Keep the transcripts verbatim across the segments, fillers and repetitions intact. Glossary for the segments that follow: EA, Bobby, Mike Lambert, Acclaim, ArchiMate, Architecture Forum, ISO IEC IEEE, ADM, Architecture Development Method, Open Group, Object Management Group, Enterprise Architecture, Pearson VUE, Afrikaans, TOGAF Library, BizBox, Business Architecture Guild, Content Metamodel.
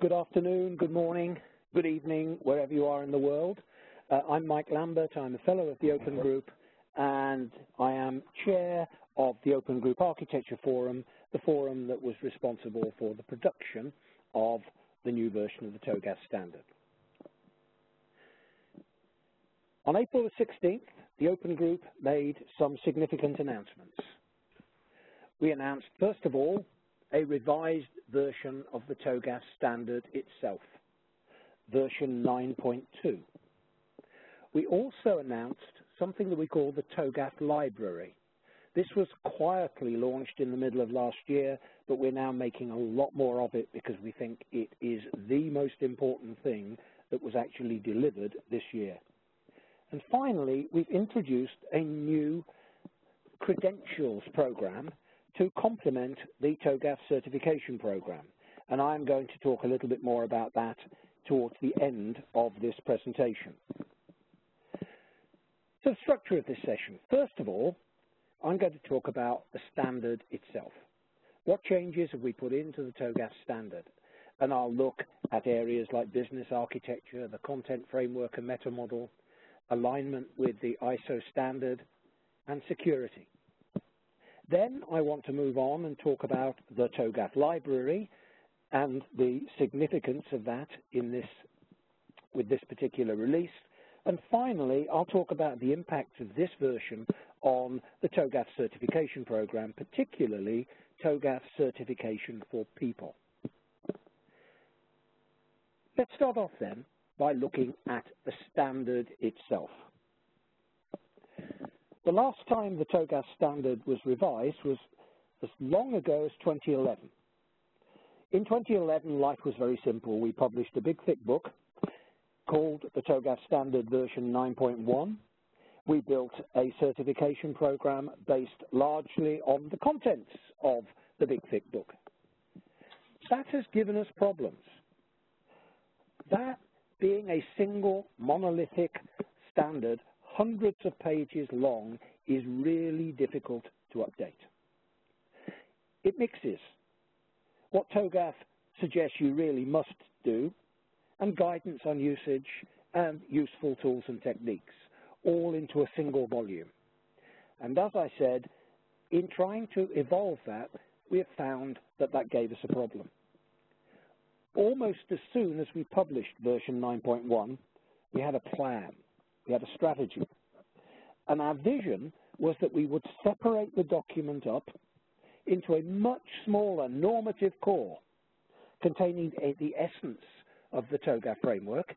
Good afternoon, good morning, good evening, wherever you are in the world. Uh, I'm Mike Lambert. I'm a fellow of the Open Group, and I am chair of the Open Group Architecture Forum, the forum that was responsible for the production of the new version of the TOGAF standard. On April the sixteenth, the Open Group made some significant announcements. We announced, first of all, a revised version of the TOGAF standard itself, version nine point two. We also announced something that we call the TOGAF Library. This was quietly launched in the middle of last year, but we're now making a lot more of it because we think it is the most important thing that was actually delivered this year. And finally, we've introduced a new credentials program to complement the TOGAF certification program. And I'm going to talk a little bit more about that towards the end of this presentation. So the structure of this session. First of all, I'm going to talk about the standard itself. What changes have we put into the TOGAF standard? And I'll look at areas like business architecture, the content framework and metamodel, alignment with the I S O standard, and security. Then I want to move on and talk about the TOGAF library and the significance of that in this, with this particular release. And finally, I'll talk about the impact of this version on the TOGAF certification program, particularly TOGAF certification for people. Let's start off then by looking at the standard itself. The last time the TOGAF standard was revised was as long ago as twenty eleven. In twenty eleven, life was very simple. We published a big, thick book called the TOGAF Standard version nine point one. We built a certification program based largely on the contents of the big, thick book. That has given us problems. That being a single monolithic standard hundreds of pages long is really difficult to update. It mixes what TOGAF suggests you really must do and guidance on usage and useful tools and techniques, all into a single volume. And as I said, in trying to evolve that, we have found that that gave us a problem. Almost as soon as we published version nine point one, we had a plan. We had a strategy, and our vision was that we would separate the document up into a much smaller normative core containing a, the essence of the TOGAF framework,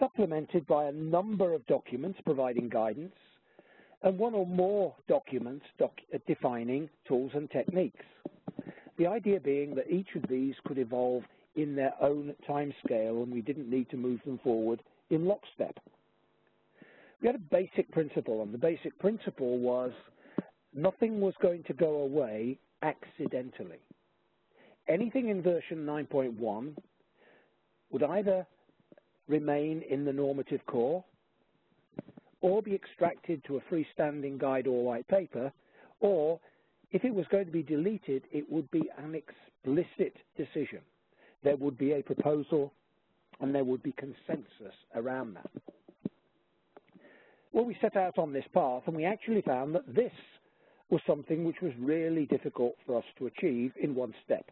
supplemented by a number of documents providing guidance, and one or more documents doc, uh, defining tools and techniques. The idea being that each of these could evolve in their own timescale, and we didn't need to move them forward in lockstep. We had a basic principle, and the basic principle was nothing was going to go away accidentally. Anything in version nine point one would either remain in the normative core or be extracted to a freestanding guide or white paper, or if it was going to be deleted, it would be an explicit decision. There would be a proposal and there would be consensus around that. Well, we set out on this path, and we actually found that this was something which was really difficult for us to achieve in one step.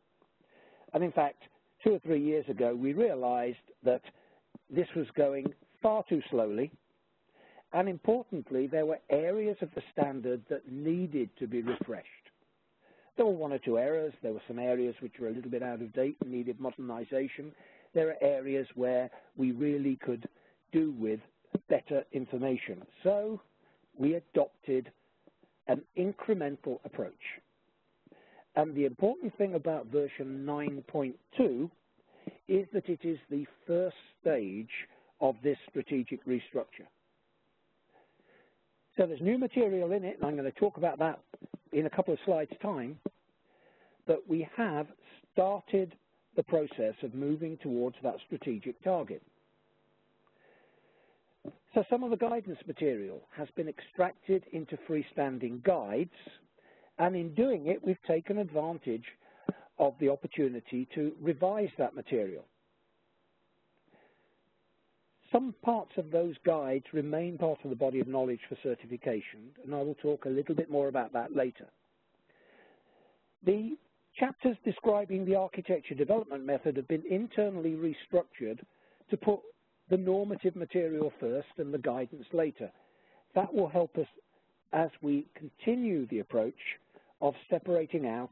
And in fact, two or three years ago, we realized that this was going far too slowly, and importantly, there were areas of the standard that needed to be refreshed. There were one or two errors. There were some areas which were a little bit out of date and needed modernization. There are areas where we really could do with better information. So we adopted an incremental approach. And the important thing about version nine point two is that it is the first stage of this strategic restructure. So there's new material in it, and I'm going to talk about that in a couple of slides' time, but we have started the process of moving towards that strategic target. So some of the guidance material has been extracted into freestanding guides, and in doing it, we've taken advantage of the opportunity to revise that material. Some parts of those guides remain part of the body of knowledge for certification, and I will talk a little bit more about that later. The chapters describing the architecture development method have been internally restructured to put the normative material first and the guidance later. That will help us as we continue the approach of separating out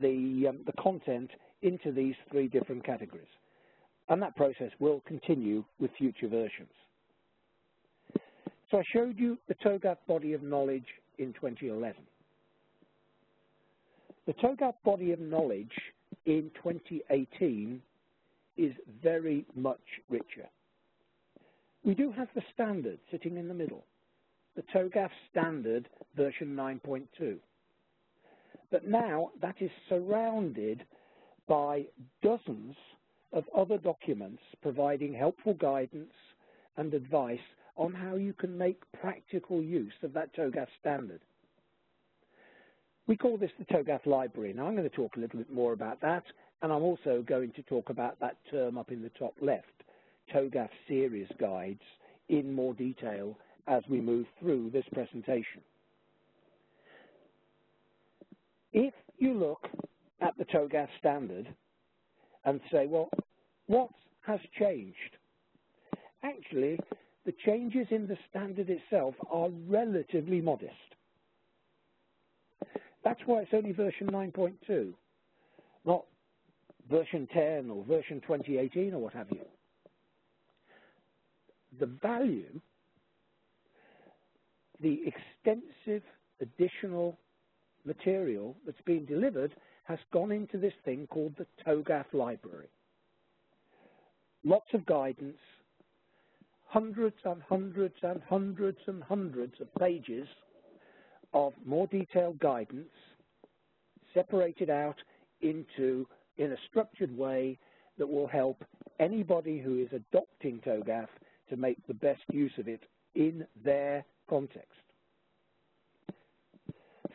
the, um, the content into these three different categories. And that process will continue with future versions. So I showed you the TOGAF body of knowledge in twenty eleven. The TOGAF body of knowledge in twenty eighteen is very much richer. We do have the standard sitting in the middle, the TOGAF standard version nine point two. But now that is surrounded by dozens of other documents providing helpful guidance and advice on how you can make practical use of that TOGAF standard. We call this the TOGAF Library. Now I'm going to talk a little bit more about that, and I'm also going to talk about that term up in the top left, TOGAF Series Guides, in more detail as we move through this presentation. If you look at the TOGAF standard and say, well, what has changed? Actually, the changes in the standard itself are relatively modest. That's why it's only version nine point two, not version ten or version twenty eighteen or what have you. The value, the extensive additional material that's been delivered has gone into this thing called the TOGAF Library. Lots of guidance, hundreds and hundreds and hundreds and hundreds of pages of more detailed guidance separated out into in a structured way that will help anybody who is adopting TOGAF to make the best use of it in their context.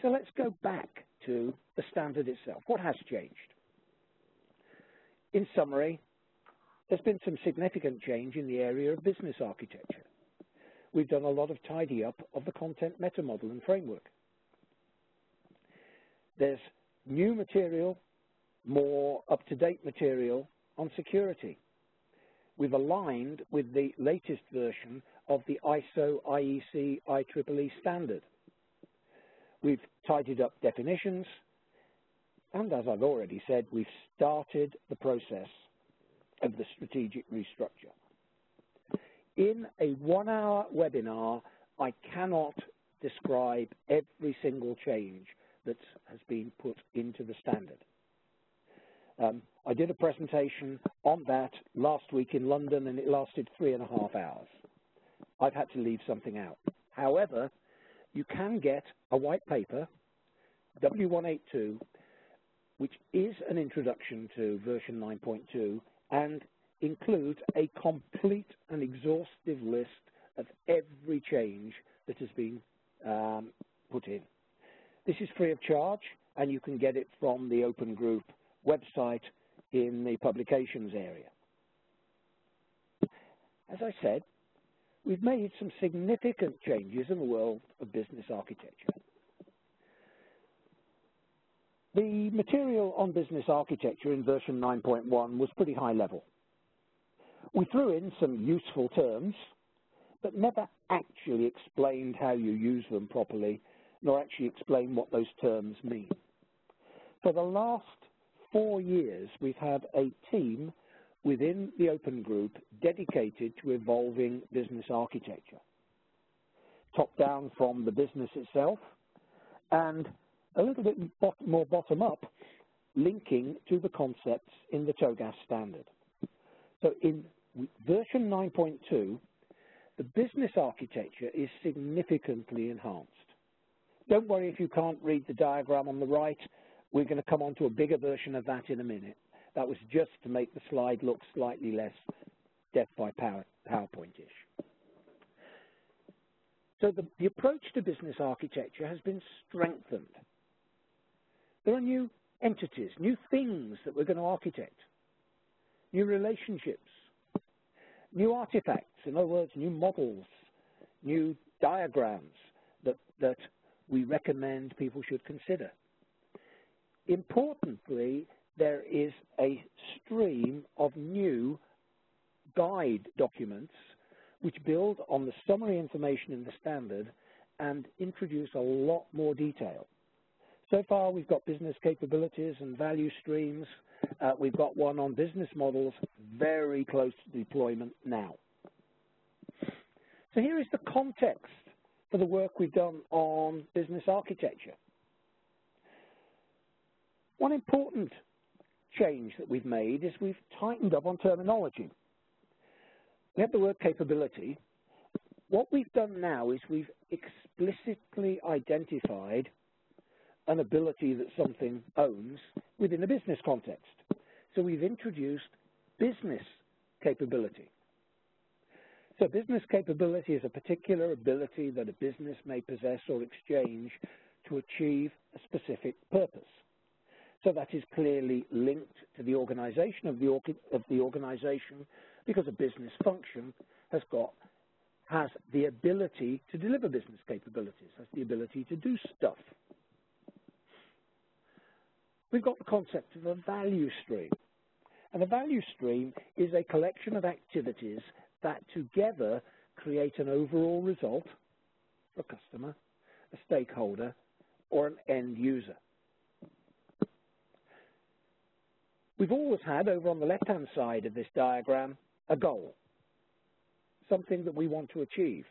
So let's go back to the standard itself. What has changed? In summary, there's been some significant change in the area of business architecture. We've done a lot of tidy up of the content metamodel and framework. There's new material, more up-to-date material on security. We've aligned with the latest version of the ISO I E C I triple E standard. We've tidied up definitions, and as I've already said, we've started the process of the strategic restructure. In a one-hour webinar, I cannot describe every single change that has been put into the standard. Um, I did a presentation on that last week in London, and it lasted three and a half hours. I've had to leave something out. However, you can get a white paper, W one eighty-two, which is an introduction to version nine point two, and includes a complete and exhaustive list of every change that has been um, put in. This is free of charge, and you can get it from the Open Group website in the publications area. As I said, we've made some significant changes in the world of business architecture. The material on business architecture in version nine point one was pretty high level. We threw in some useful terms, but never actually explained how you use them properly, nor actually explained what those terms mean. For the last four years, we've had a team within the Open Group dedicated to evolving business architecture, top down from the business itself, and a little bit more bottom up, linking to the concepts in the TOGAF standard. So in version nine point two, the business architecture is significantly enhanced. Don't worry if you can't read the diagram on the right. We're going to come on to a bigger version of that in a minute. That was just to make the slide look slightly less death by PowerPoint-ish. So the, the approach to business architecture has been strengthened. There are new entities, new things that we're going to architect. New relationships, new artifacts, in other words, new models, new diagrams that, that we recommend people should consider. Importantly, there is a stream of new guide documents which build on the summary information in the standard and introduce a lot more detail. So far, we've got business capabilities and value streams. Uh, we've got one on business models very close to deployment now. So here is the context for the work we've done on business architecture. One important change that we've made is we've tightened up on terminology. We have the word capability. What we've done now is we've explicitly identified an ability that something owns within a business context. So we've introduced business capability. So business capability is a particular ability that a business may possess or exchange to achieve a specific purpose. So that is clearly linked to the organization of the, org of the organization because a business function has got has the ability to deliver business capabilities, has the ability to do stuff. We've got the concept of a value stream. And the value stream is a collection of activities that together create an overall result for a customer, a stakeholder, or an end user. We've always had, over on the left-hand side of this diagram, a goal, something that we want to achieve.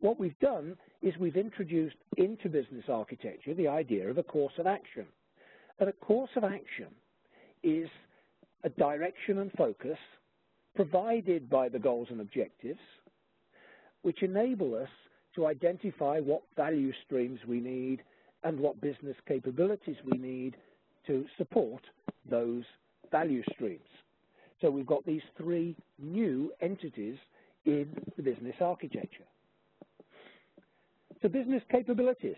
What we've done is we've introduced into business architecture the idea of a course of action. And a course of action is a direction and focus provided by the goals and objectives, which enable us to identify what value streams we need and what business capabilities we need to support those value streams. So we've got these three new entities in the business architecture. So business capabilities,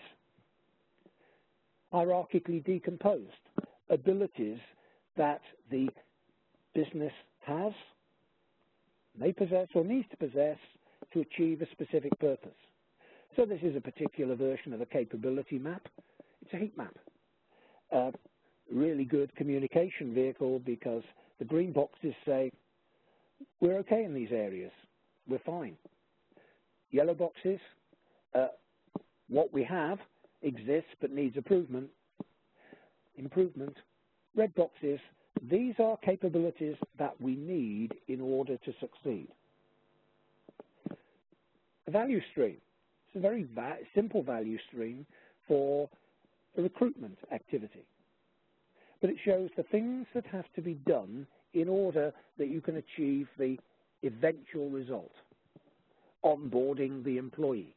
hierarchically decomposed, abilities that the business has, may possess or needs to possess to achieve a specific purpose. So this is a particular version of a capability map. It's a heat map. Uh, really good communication vehicle because the green boxes say, we're okay in these areas, we're fine. Yellow boxes, uh, what we have exists but needs improvement. Improvement. Red boxes, these are capabilities that we need in order to succeed. A value stream. It's a very va- simple value stream for a recruitment activity. But it shows the things that have to be done in order that you can achieve the eventual result, onboarding the employee.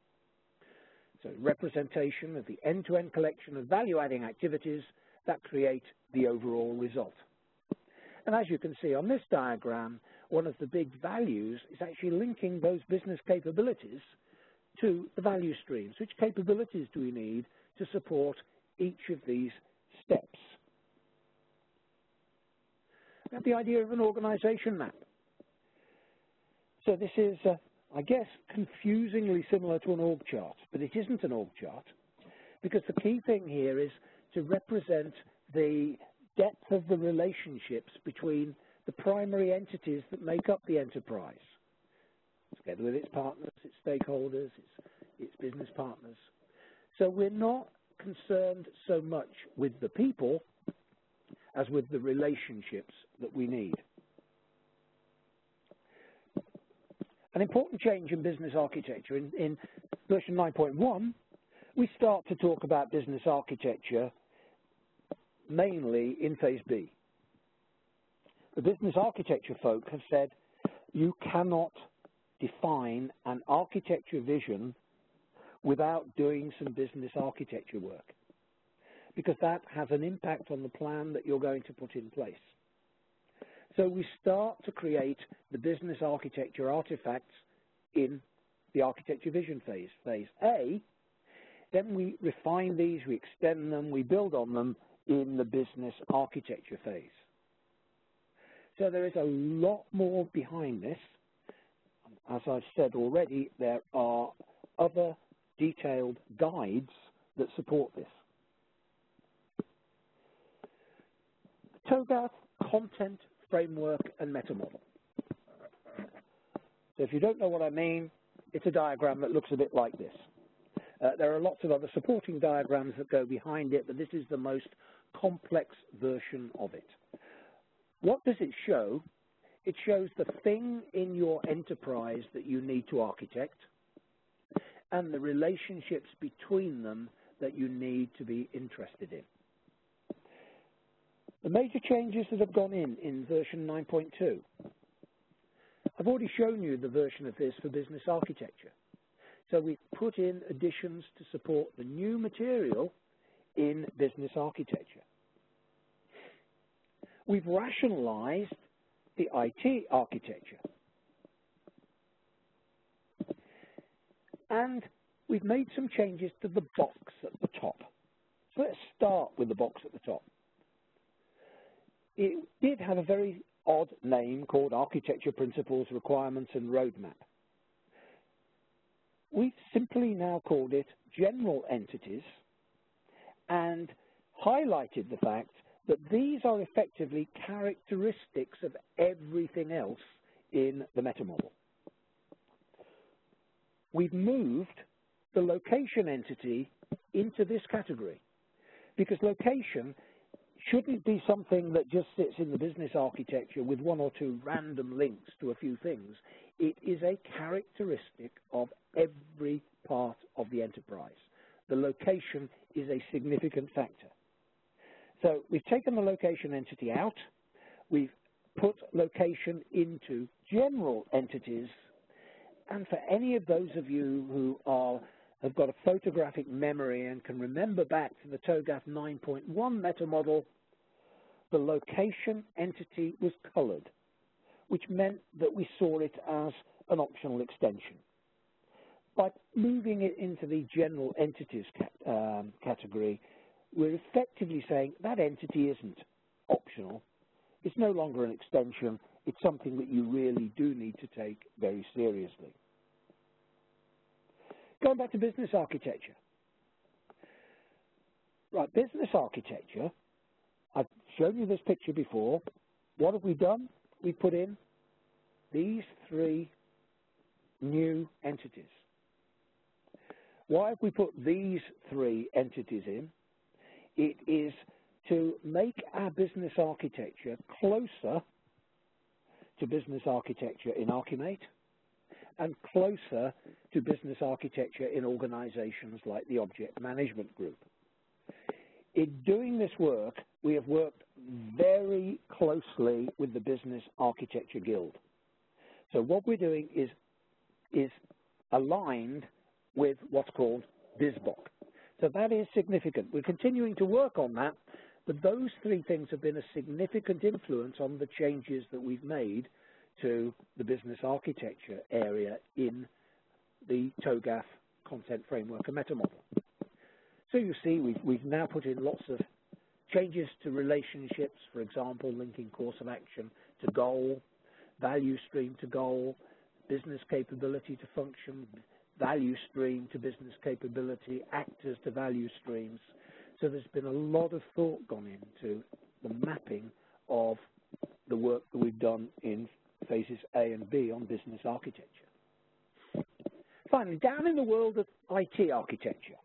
So representation of the end-to-end collection of value-adding activities that create the overall result. And as you can see on this diagram, one of the big values is actually linking those business capabilities to the value streams. Which capabilities do we need to support each of these steps? Now, the idea of an organization map. So this is, uh, I guess, confusingly similar to an org chart, but it isn't an org chart because the key thing here is to represent the depth of the relationships between the primary entities that make up the enterprise, together with its partners, its stakeholders, its, its business partners. So we're not concerned so much with the people as with the relationships that we need. An important change in business architecture. In, in version nine point one, we start to talk about business architecture mainly in phase B. The business architecture folk have said you cannot define an architecture vision without doing some business architecture work, because that has an impact on the plan that you're going to put in place. So we start to create the business architecture artifacts in the architecture vision phase, phase A. Then we refine these, we extend them, we build on them in the business architecture phase. So there is a lot more behind this, as I've said already, there are other detailed guides that support this. TOGAF Content Framework and Metamodel. So if you don't know what I mean, it's a diagram that looks a bit like this. Uh, there are lots of other supporting diagrams that go behind it, but this is the most complex version of it. What does it show? It shows the thing in your enterprise that you need to architect and the relationships between them that you need to be interested in. The major changes that have gone in in version nine point two. I've already shown you the version of this for business architecture. So we've put in additions to support the new material in business architecture. We've rationalized the I T architecture. And we've made some changes to the box at the top. So let's start with the box at the top. It did have a very odd name called Architecture Principles, Requirements and Roadmap. We've simply now called it General Entities and highlighted the fact that these are effectively characteristics of everything else in the metamodel. We've moved the location entity into this category because location shouldn't be something that just sits in the business architecture with one or two random links to a few things. It is a characteristic of every part of the enterprise. The location is a significant factor. So we've taken the location entity out. We've put location into general entities. And for any of those of you who are have got a photographic memory and can remember back to the TOGAF nine point one metamodel, the location entity was colored, which meant that we saw it as an optional extension. By moving it into the general entities cat, um, category, we're effectively saying that entity isn't optional. It's no longer an extension. It's something that you really do need to take very seriously. Going back to business architecture. Right, business architecture, I've shown you this picture before. What have we done? We put in these three new entities. Why have we put these three entities in? It is to make our business architecture closer to business architecture in ArchiMate and closer to business architecture in organizations like the Object Management Group. In doing this work, we have worked very closely with the Business Architecture Guild. So what we're doing is, is aligned with what's called BizBox. So that is significant. We're continuing to work on that, but those three things have been a significant influence on the changes that we've made to the business architecture area in the TOGAF content framework and metamodel. So you see we've, we've now put in lots of changes to relationships, for example, linking course of action to goal, value stream to goal, business capability to function, value stream to business capability, actors to value streams. So there's been a lot of thought gone into the mapping of the work that we've done in phases A and B on business architecture. Finally, down in the world of I T architecture,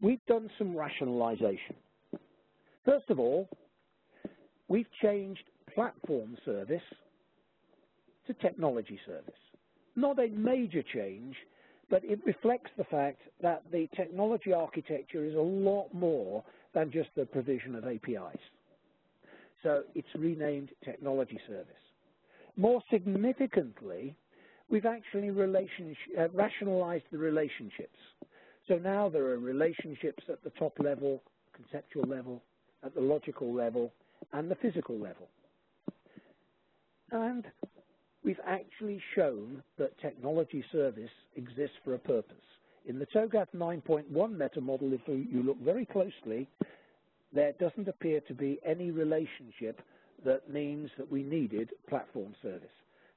we've done some rationalization. First of all, we've changed platform service to technology service. Not a major change, but it reflects the fact that the technology architecture is a lot more than just the provision of A P Is. So it's renamed technology service. More significantly, we've actually uh, rationalized the relationships. So now there are relationships at the top level, conceptual level, at the logical level, and the physical level. And we've actually shown that technology service exists for a purpose. In the TOGAF nine point one metamodel, if you look very closely, there doesn't appear to be any relationship that means that we needed platform service.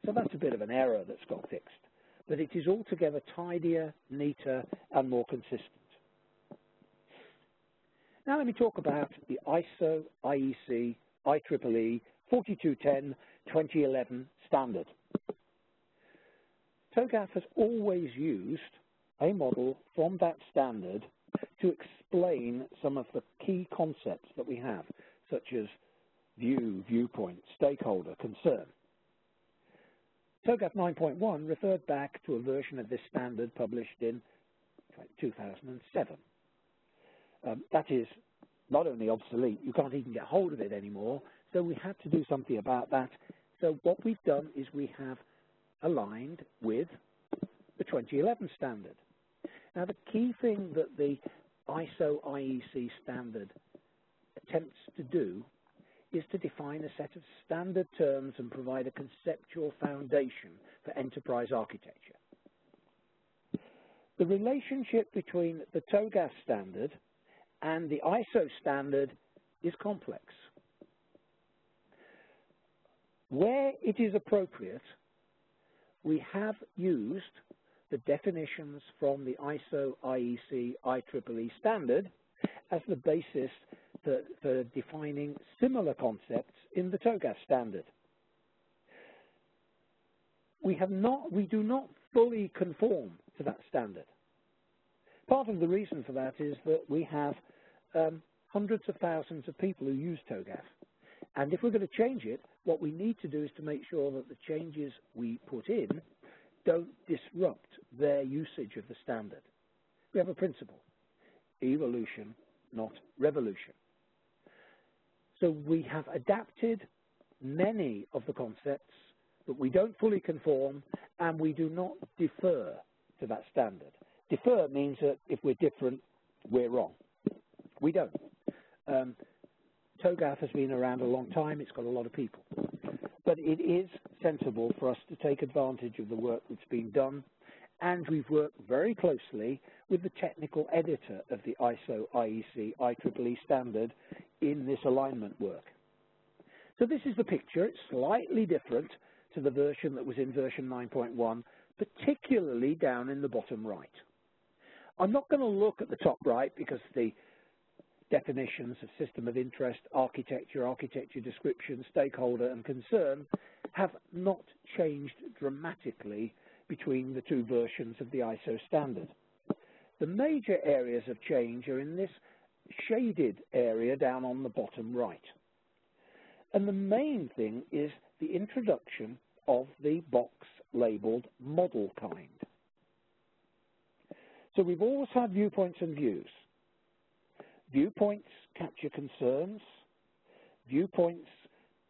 So that's a bit of an error that's got fixed. But it is altogether tidier, neater, and more consistent. Now let me talk about the I S O I E C I triple E forty-two ten twenty eleven standard. TOGAF has always used a model from that standard to explain some of the key concepts that we have, such as view, viewpoint, stakeholder, concern. TOGAF nine point one referred back to a version of this standard published in two thousand seven. Um, that is not only obsolete, you can't even get hold of it anymore, so we had to do something about that. So what we've done is we have aligned with the twenty eleven standard. Now, the key thing that the I S O I E C standard attempts to do is to define a set of standard terms and provide a conceptual foundation for enterprise architecture. The relationship between the TOGAF standard and the I S O standard is complex. Where it is appropriate, we have used the definitions from the I S O I E C I triple E standard as the basis for, for defining similar concepts in the TOGAF standard. We have not, we do not fully conform to that standard. Part of the reason for that is that we have um, hundreds of thousands of people who use TOGAF. And if we're going to change it, what we need to do is to make sure that the changes we put in don't disrupt their usage of the standard. We have a principle: evolution, not revolution. So we have adapted many of the concepts, but we don't fully conform, and we do not defer to that standard. Defer means that if we're different, we're wrong. We don't. Um, TOGAF has been around a long time. It's got a lot of people. But it is sensible for us to take advantage of the work that's been done, and we've worked very closely with the technical editor of the I S O I E C I triple E standard in this alignment work. So this is the picture. It's slightly different to the version that was in version nine point one, particularly down in the bottom right. I'm not going to look at the top right because the definitions of system of interest, architecture, architecture description, stakeholder and concern have not changed dramatically between the two versions of the I S O standard. The major areas of change are in this shaded area down on the bottom right. And the main thing is the introduction of the box labeled model kind. So we've always had viewpoints and views. Viewpoints capture concerns. Viewpoints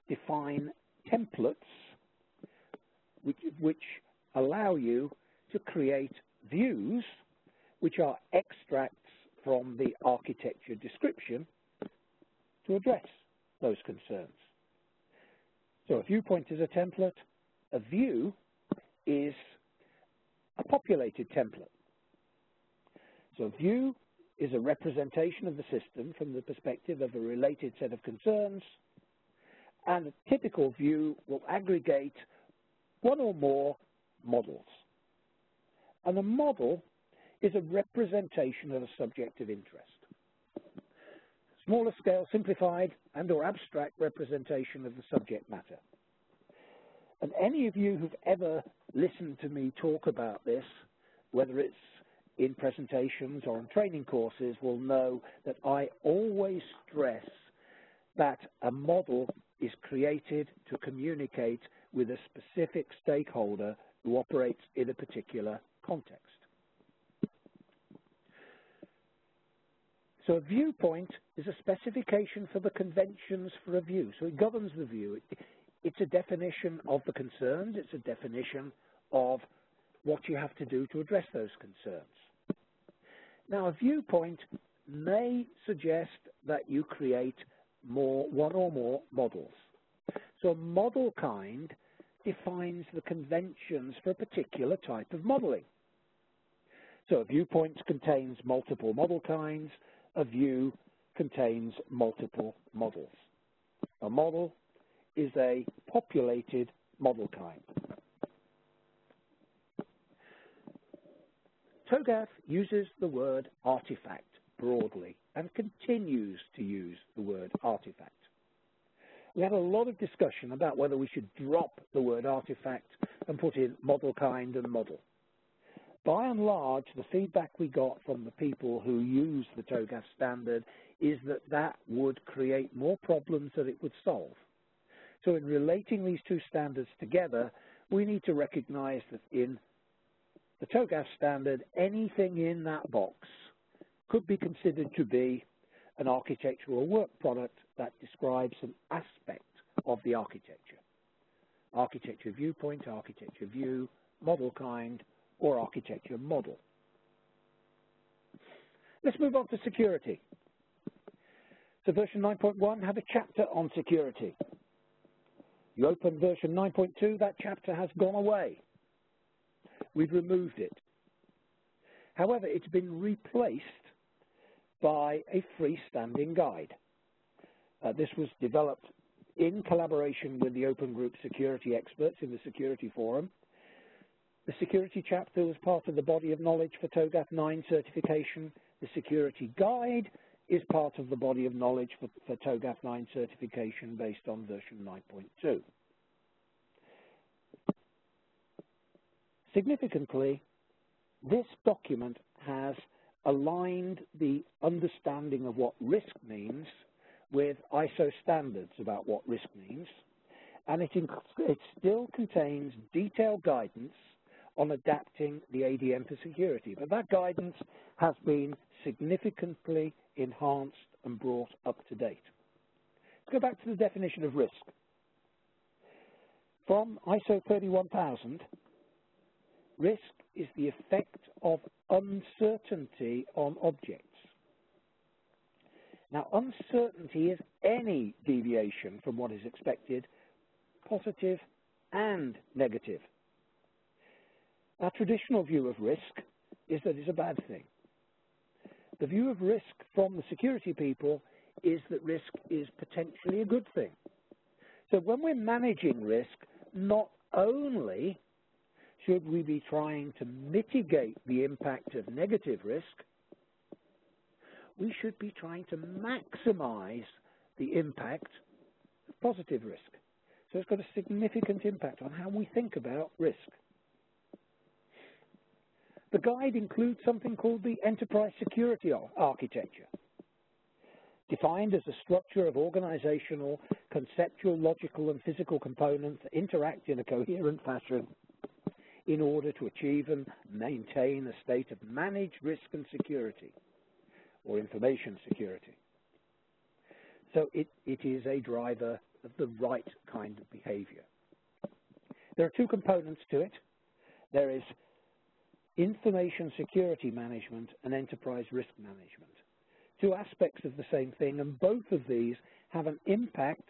define templates which, which allow you to create views, which are extracts from the architecture description to address those concerns. So a viewpoint is a template. A view is a populated template. So view is a representation of the system from the perspective of a related set of concerns, and a typical view will aggregate one or more models. And a model is a representation of a subject of interest. Smaller scale, simplified, and or abstract representation of the subject matter. And any of you who've ever listened to me talk about this, whether it's in presentations or in training courses, will know that I always stress that a model is created to communicate with a specific stakeholder who operates in a particular context. So a viewpoint is a specification for the conventions for a view. So it governs the view. It, it's a definition of the concerns. It's a definition of what you have to do to address those concerns. Now, a viewpoint may suggest that you create more, one or more models. So a model kind defines the conventions for a particular type of modeling. So a viewpoint contains multiple model kinds. A view contains multiple models. A model is a populated model kind. TOGAF uses the word artifact broadly and continues to use the word artifact. We had a lot of discussion about whether we should drop the word artifact and put in model kind and model. By and large, the feedback we got from the people who use the TOGAF standard is that that would create more problems than it would solve. So in relating these two standards together, we need to recognize that in the TOGAF standard, anything in that box could be considered to be an architectural work product that describes an aspect of the architecture. Architecture viewpoint, architecture view, model kind, or architecture model. Let's move on to security. So version nine point one had a chapter on security. You open version nine point two, that chapter has gone away. We've removed it. However, it's been replaced by a freestanding guide. Uh, this was developed in collaboration with the Open Group security experts in the security forum. The security chapter was part of the body of knowledge for TOGAF nine certification. The security guide is part of the body of knowledge for, for TOGAF nine certification based on version nine point two. Significantly, this document has aligned the understanding of what risk means with I S O standards about what risk means, and it, it still contains detailed guidance on adapting the A D M for security. But that guidance has been significantly enhanced and brought up to date. Let's go back to the definition of risk. From I S O thirty-one thousand, risk is the effect of uncertainty on objects. Now, uncertainty is any deviation from what is expected, positive and negative. Our traditional view of risk is that it's a bad thing. The view of risk from the security people is that risk is potentially a good thing. So when we're managing risk, not only should we be trying to mitigate the impact of negative risk, we should be trying to maximize the impact of positive risk. So it's got a significant impact on how we think about risk. The guide includes something called the Enterprise Security Architecture, defined as a structure of organizational, conceptual, logical, and physical components that interact in a coherent fashion in order to achieve and maintain a state of managed risk and security, or information security. So it, it is a driver of the right kind of behavior. There are two components to it. There is information security management and enterprise risk management. Two aspects of the same thing, and both of these have an impact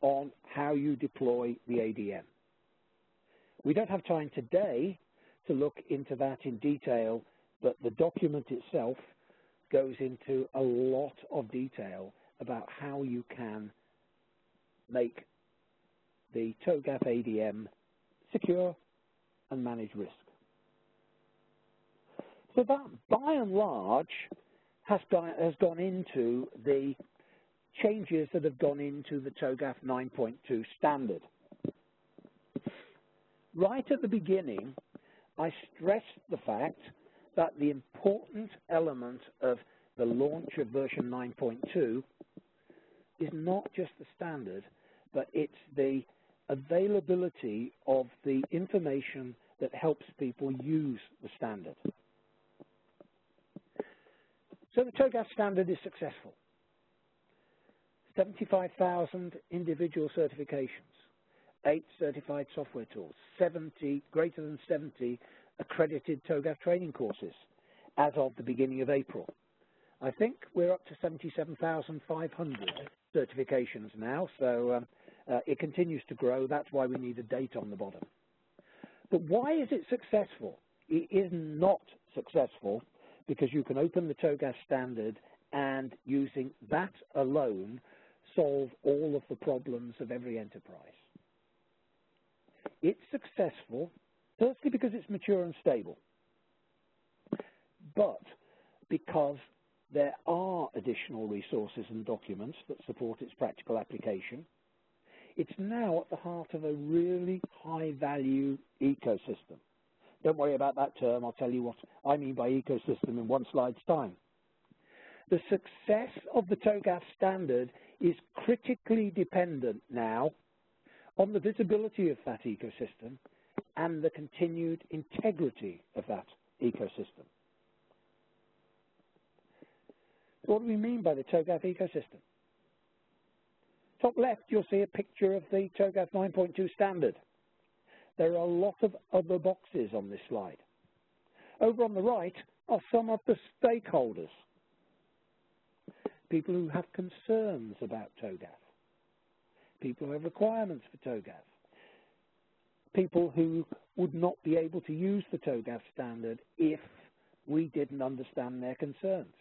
on how you deploy the A D M. We don't have time today to look into that in detail, but the document itself goes into a lot of detail about how you can make the TOGAF A D M secure and manage risk. So that, by and large, has, done, has gone into the changes that have gone into the TOGAF nine point two standard. Right at the beginning, I stressed the fact that the important element of the launch of version nine point two is not just the standard, but it's the availability of the information that helps people use the standard. So the TOGAF standard is successful. seventy-five thousand individual certifications, eight certified software tools, seventy, greater than seventy accredited TOGAF training courses as of the beginning of April. I think we're up to seventy-seven thousand five hundred certifications now, so um, uh, it continues to grow. That's why we need a date on the bottom. But why is it successful? It is not successful because you can open the TOGAF standard and, using that alone, solve all of the problems of every enterprise. It's successful, firstly because it's mature and stable. but because there are additional resources and documents that support its practical application, it's now at the heart of a really high-value ecosystem. Don't worry about that term. I'll tell you what I mean by ecosystem in one slide's time. The success of the TOGAF standard is critically dependent now on the visibility of that ecosystem and the continued integrity of that ecosystem. What do we mean by the TOGAF ecosystem? Top left, you'll see a picture of the TOGAF nine point two standard. There are a lot of other boxes on this slide. Over on the right are some of the stakeholders, people who have concerns about TOGAF, people who have requirements for TOGAF, people who would not be able to use the TOGAF standard if we didn't understand their concerns.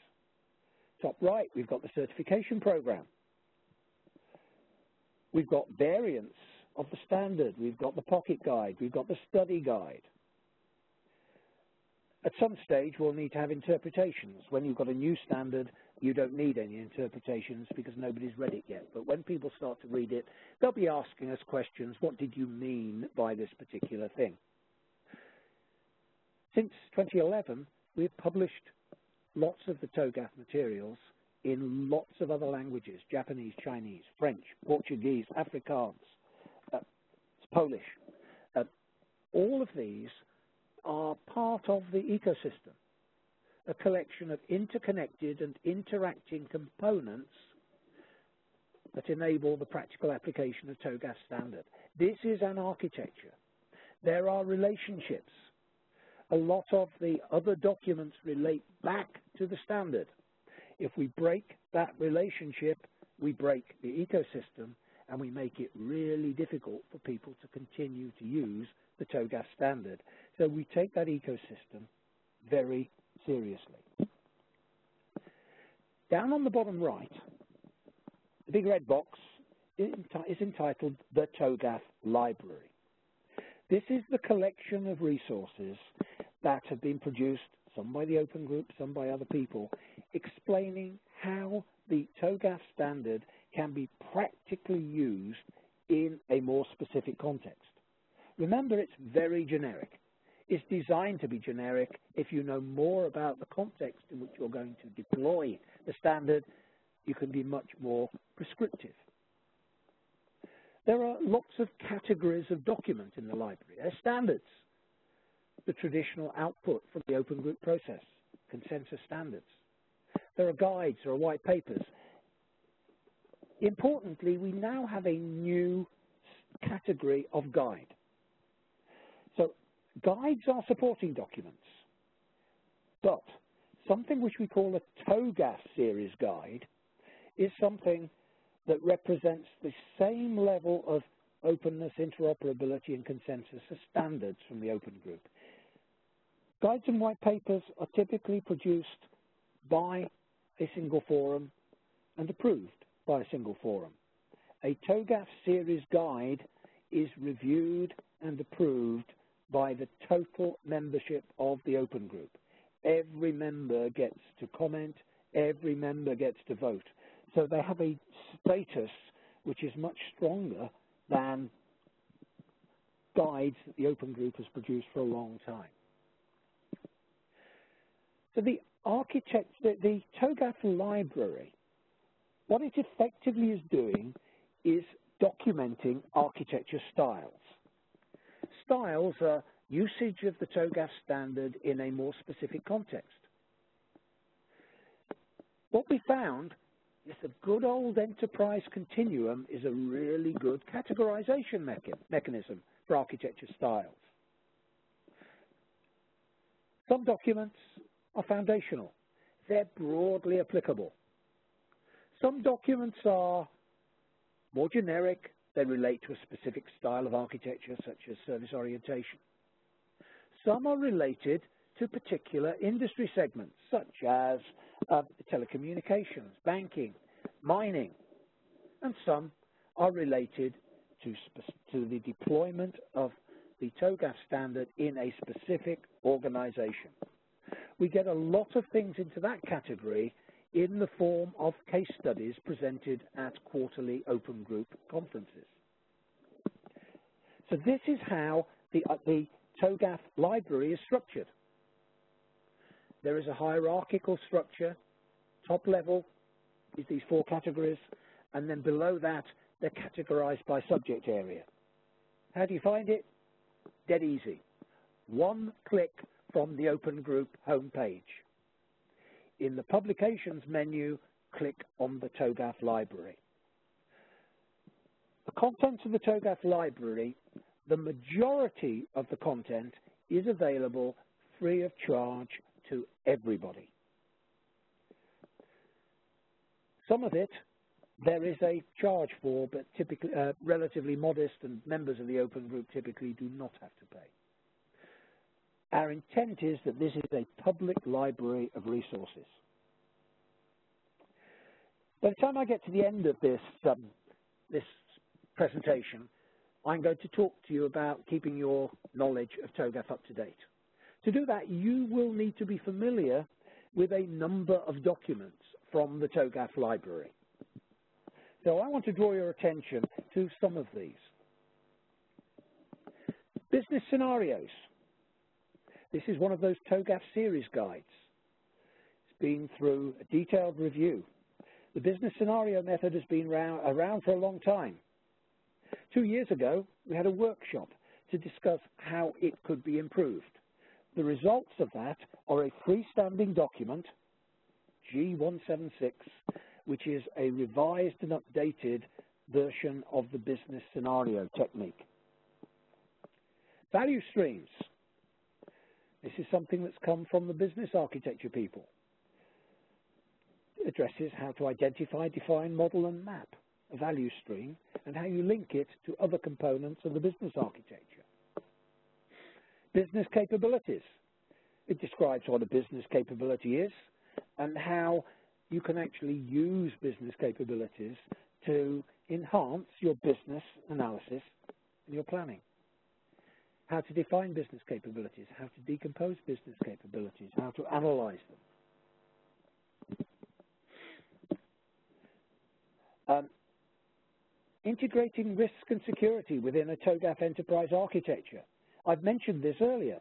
Top right, we've got the certification program. We've got variants of the standard. We've got the pocket guide. We've got the study guide. At some stage, we'll need to have interpretations. When you've got a new standard, you don't need any interpretations because nobody's read it yet. But when people start to read it, they'll be asking us questions. What did you mean by this particular thing? Since twenty eleven, we've published lots of the TOGAF materials in lots of other languages, Japanese, Chinese, French, Portuguese, Afrikaans, uh, Polish. Uh, all of these are part of the ecosystem, a collection of interconnected and interacting components that enable the practical application of TOGAF standard. This is an architecture. There are relationships. A lot of the other documents relate back to the standard. If we break that relationship, we break the ecosystem and we make it really difficult for people to continue to use the TOGAF standard. So we take that ecosystem very seriously. Down on the bottom right, the big red box is entitled the TOGAF Library. This is the collection of resources that have been produced, some by the Open Group, some by other people, explaining how the TOGAF standard can be practically used in a more specific context. Remember, it's very generic. It's designed to be generic. If you know more about the context in which you're going to deploy the standard, you can be much more prescriptive. There are lots of categories of document in the library. There are standards, the traditional output from the Open Group process, consensus standards. There are guides, there are white papers. Importantly, we now have a new category of guide. So guides are supporting documents, but something which we call a TOGAF series guide is something that represents the same level of openness, interoperability, and consensus as standards from the Open Group. Guides and white papers are typically produced by a single forum and approved by a single forum. A TOGAF series guide is reviewed and approved by the total membership of the Open Group. Every member gets to comment, every member gets to vote. So they have a status which is much stronger than guides that the Open Group has produced for a long time. So the architect, the, the TOGAF library, what it effectively is doing is documenting architecture styles. Styles are usage of the TOGAF standard in a more specific context. What we found, yes, the good old enterprise continuum is a really good categorization mecha mechanism for architecture styles. Some documents are foundational. They're broadly applicable. Some documents are more generic. They relate to a specific style of architecture, such as service orientation. Some are related to particular industry segments, such as uh, telecommunications, banking, mining, and some are related to, to the deployment of the TOGAF standard in a specific organization. we get a lot of things into that category in the form of case studies presented at quarterly open group conferences. So this is how the, uh, the TOGAF library is structured. There is a hierarchical structure. Top level is these four categories, and then below that, they're categorized by subject area. How do you find it? Dead easy. One click from the Open Group homepage. In the Publications menu, click on the TOGAF Library. The contents of the TOGAF Library, the majority of the content is available free of charge to everybody. Some of it there is a charge for, but typically uh, relatively modest, and members of the Open Group typically do not have to pay. Our intent is that this is a public library of resources. By the time I get to the end of this, um, this presentation, I'm going to talk to you about keeping your knowledge of TOGAF up to date. To do that, you will need to be familiar with a number of documents from the TOGAF library. So I want to draw your attention to some of these. Business scenarios. This is one of those TOGAF series guides. It's been through a detailed review. The business scenario method has been around for a long time. Two years ago, we had a workshop to discuss how it could be improved. The results of that are a freestanding document, G one seven six, which is a revised and updated version of the business scenario technique. Value streams. This is something that's come from the business architecture people. It addresses how to identify, define, model, and map a value stream and how you link it to other components of the business architecture. Business capabilities. It describes what a business capability is and how you can actually use business capabilities to enhance your business analysis and your planning. How to define business capabilities, how to decompose business capabilities, how to analyze them. Um, integrating risk and security within a TOGAF enterprise architecture. I've mentioned this earlier.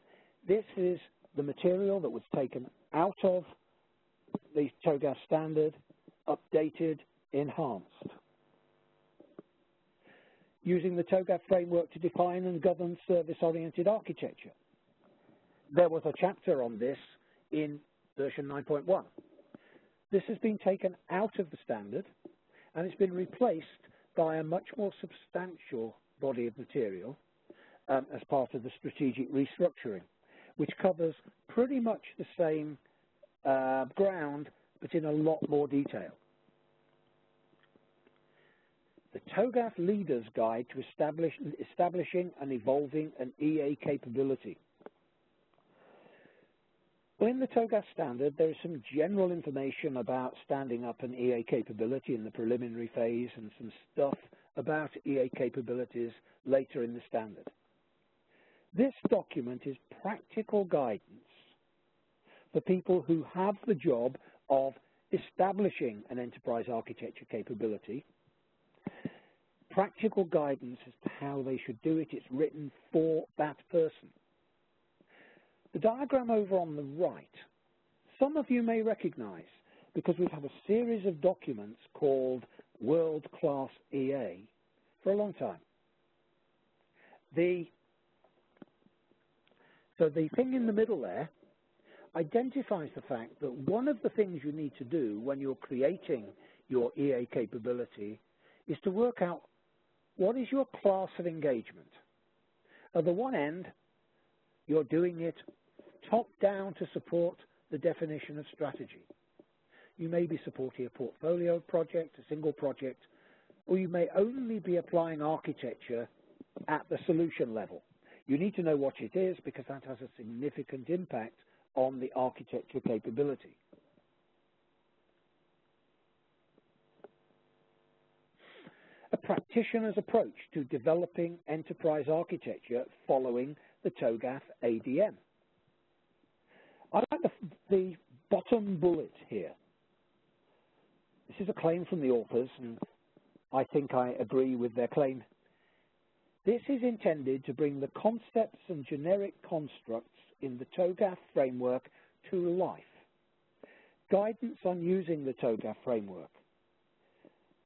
This is the material that was taken out of the TOGAF standard, updated, enhanced. Using the TOGAF framework to define and govern service-oriented architecture. There was a chapter on this in version nine point one. This has been taken out of the standard and it's been replaced by a much more substantial body of material um, as part of the strategic restructuring, which covers pretty much the same Uh, ground, but in a lot more detail. The TOGAF Leaders Guide to establish, Establishing and Evolving an E A Capability. Well, in the TOGAF standard, there is some general information about standing up an E A capability in the preliminary phase and some stuff about E A capabilities later in the standard. This document is practical guidance for people who have the job of establishing an enterprise architecture capability, practical guidance as to how they should do it. It's written for that person. The diagram over on the right, some of you may recognize because we have a series of documents called World Class E A for a long time. The, so the thing in the middle there identifies the fact that one of the things you need to do when you're creating your E A capability is to work out what is your class of engagement. At the one end, you're doing it top-down to support the definition of strategy. You may be supporting a portfolio project, a single project, or you may only be applying architecture at the solution level. You need to know what it is because that has a significant impact on the architecture capability. A practitioner's approach to developing enterprise architecture following the TOGAF A D M. I like the the bottom bullet here. This is a claim from the authors, and I think I agree with their claim. This is intended to bring the concepts and generic constructs in the TOGAF framework to life. Guidance on using the TOGAF framework.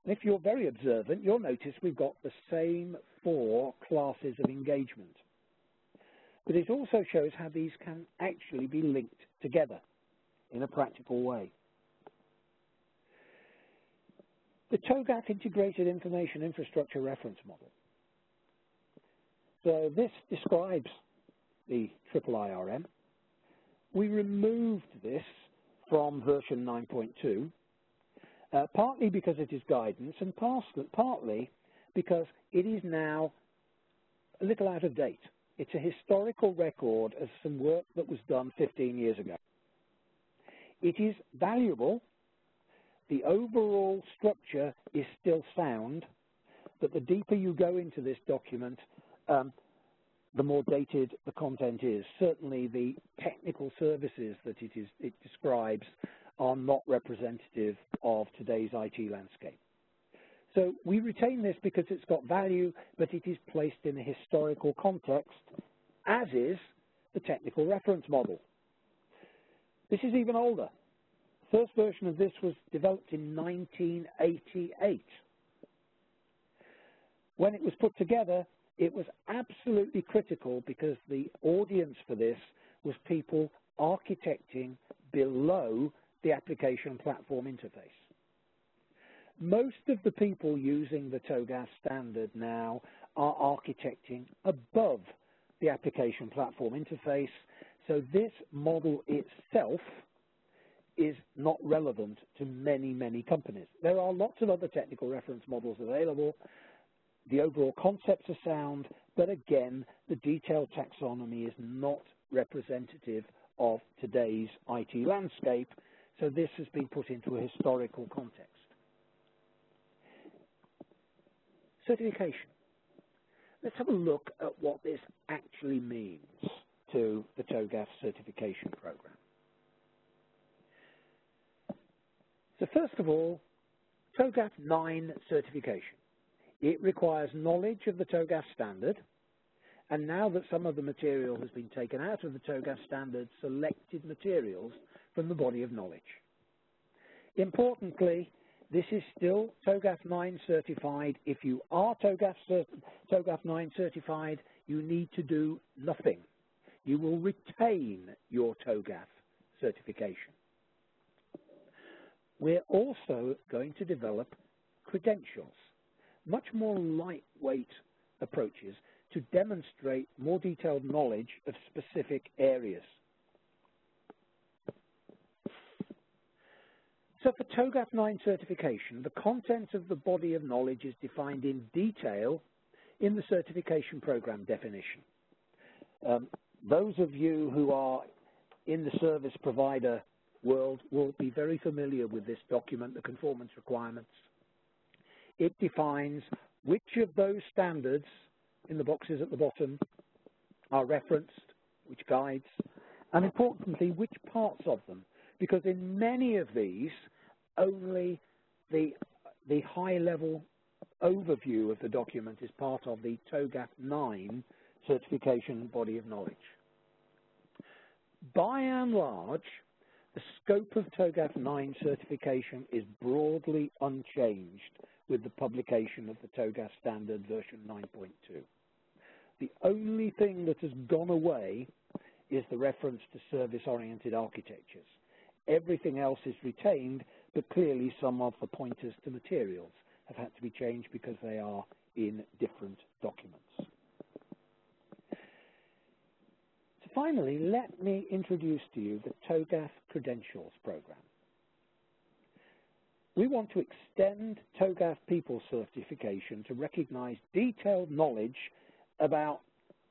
And if you're very observant, you'll notice we've got the same four classes of engagement. But it also shows how these can actually be linked together in a practical way. The TOGAF Integrated Information Infrastructure Reference Model. So this describes the I triple E I R M. We removed this from version nine point two, uh, partly because it is guidance and partly because it is now a little out of date. It's a historical record of some work that was done fifteen years ago. It is valuable. The overall structure is still sound, but the deeper you go into this document, um, the more dated the content is. Certainly the technical services that it, is, it describes are not representative of today's I T landscape. So we retain this because it's got value, but it is placed in a historical context, as is the technical reference model. This is even older. The first version of this was developed in nineteen eighty-eight. When it was put together, it was absolutely critical because the audience for this was people architecting below the application platform interface. Most of the people using the TOGAF standard now are architecting above the application platform interface, so this model itself is not relevant to many, many companies. There are lots of other technical reference models available. The overall concepts are sound, but again, the detailed taxonomy is not representative of today's I T landscape, so this has been put into a historical context. Certification. Let's have a look at what this actually means to the TOGAF certification program. So first of all, TOGAF nine certification. It requires knowledge of the TOGAF standard, and now that some of the material has been taken out of the TOGAF standard, selected materials from the body of knowledge. Importantly, this is still TOGAF nine certified. If you are TOGAF, cert- TOGAF nine certified, you need to do nothing. You will retain your TOGAF certification. We're also going to develop credentials. Much more lightweight approaches to demonstrate more detailed knowledge of specific areas. So for TOGAF nine certification, the content of the body of knowledge is defined in detail in the certification program definition. Um, those of you who are in the service provider world will be very familiar with this document, the conformance requirements. It defines which of those standards in the boxes at the bottom are referenced, which guides, and importantly, which parts of them, because in many of these, only the, the high-level overview of the document is part of the TOGAF nine certification body of knowledge. By and large, the scope of TOGAF nine certification is broadly unchanged with the publication of the TOGAF standard version nine point two. The only thing that has gone away is the reference to service-oriented architectures. Everything else is retained, but clearly some of the pointers to materials have had to be changed because they are in different documents. So finally, let me introduce to you the TOGAF Credentials Program. We want to extend TOGAF People Certification to recognize detailed knowledge about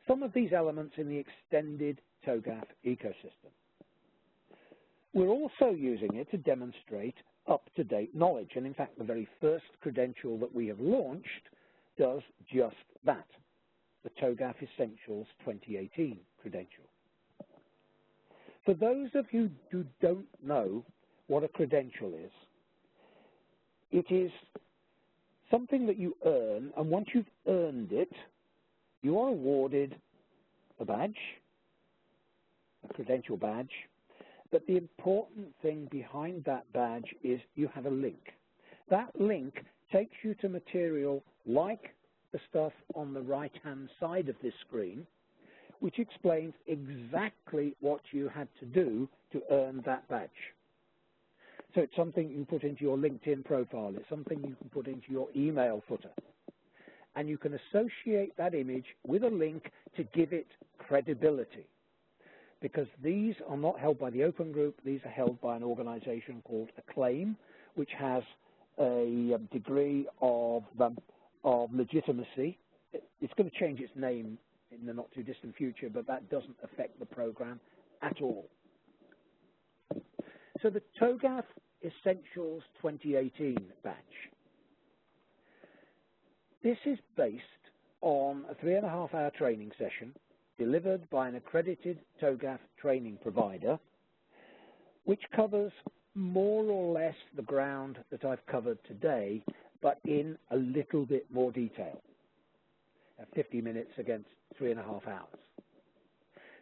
some of these elements in the extended TOGAF ecosystem. We're also using it to demonstrate up-to-date knowledge, and in fact, the very first credential that we have launched does just that, the TOGAF Essentials twenty eighteen credential. For those of you who don't know what a credential is, it is something that you earn, and once you've earned it, you are awarded a badge, a credential badge, but the important thing behind that badge is you have a link. That link takes you to material like the stuff on the right-hand side of this screen, which explains exactly what you had to do to earn that badge. So it's something you can put into your LinkedIn profile. It's something you can put into your email footer. And you can associate that image with a link to give it credibility, because these are not held by the Open Group. These are held by an organization called Acclaim, which has a degree of, um, of legitimacy. It's going to change its name in the not-too-distant future, but that doesn't affect the program at all. So the TOGAF Essentials twenty eighteen batch. This is based on a three and a half hour training session delivered by an accredited TOGAF training provider, which covers more or less the ground that I've covered today, but in a little bit more detail. fifty minutes against three and a half hours.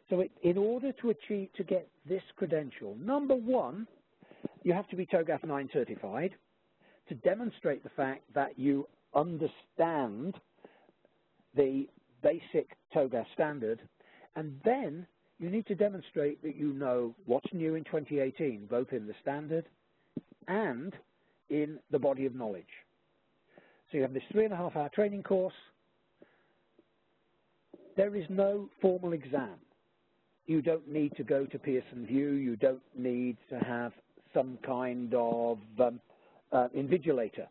So it, in order to achieve, to get this credential, number one, you have to be TOGAF nine certified to demonstrate the fact that you understand the basic TOGAF standard, and then you need to demonstrate that you know what's new in twenty eighteen, both in the standard and in the body of knowledge. So you have this three and a half hour training course. There is no formal exam. You don't need to go to Pearson VUE. You don't need to have some kind of um, uh, invigilator.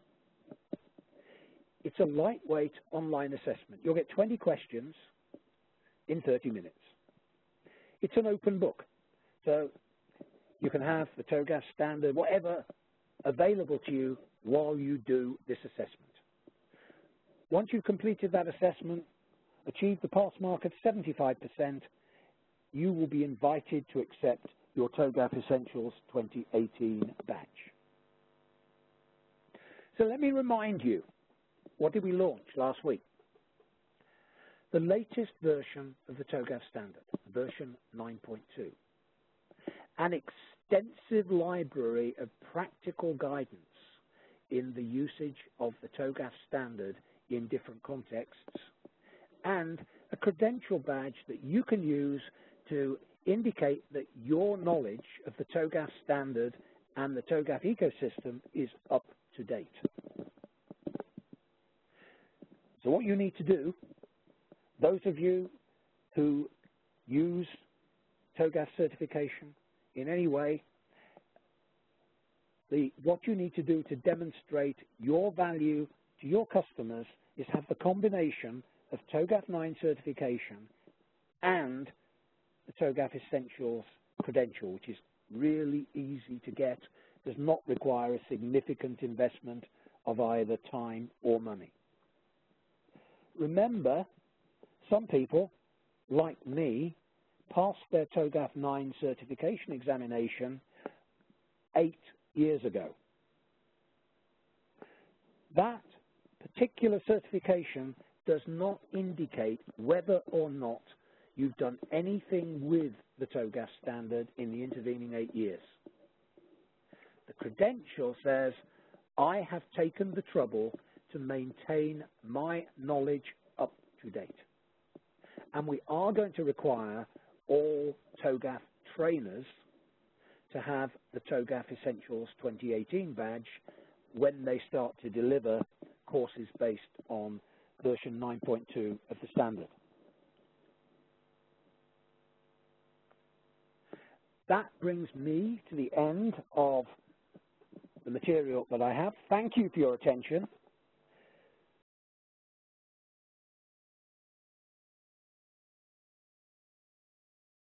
It's a lightweight online assessment. You'll get twenty questions in thirty minutes. It's an open book. So you can have the TOGAF standard, whatever, available to you while you do this assessment. Once you've completed that assessment, achieve the pass mark of seventy-five percent, you will be invited to accept your TOGAF Essentials twenty eighteen badge. So let me remind you, what did we launch last week? The latest version of the TOGAF standard, version nine point two. An extensive library of practical guidance in the usage of the TOGAF standard in different contexts, and a credential badge that you can use to indicate that your knowledge of the TOGAF standard and the TOGAF ecosystem is up to date. So what you need to do, those of you who use TOGAF certification in any way, the, what you need to do to demonstrate your value to your customers is have the combination of TOGAF nine certification and the TOGAF Essentials credential, which is really easy to get, does not require a significant investment of either time or money. Remember, some people, like me, passed their TOGAF nine certification examination eight years ago. That particular certification does not indicate whether or not you've done anything with the TOGAF standard in the intervening eight years. The credential says, I have taken the trouble to maintain my knowledge up to date. And we are going to require all TOGAF trainers to have the TOGAF Essentials twenty eighteen badge when they start to deliver courses based on version nine point two of the standard. That brings me to the end of the material that I have. Thank you for your attention.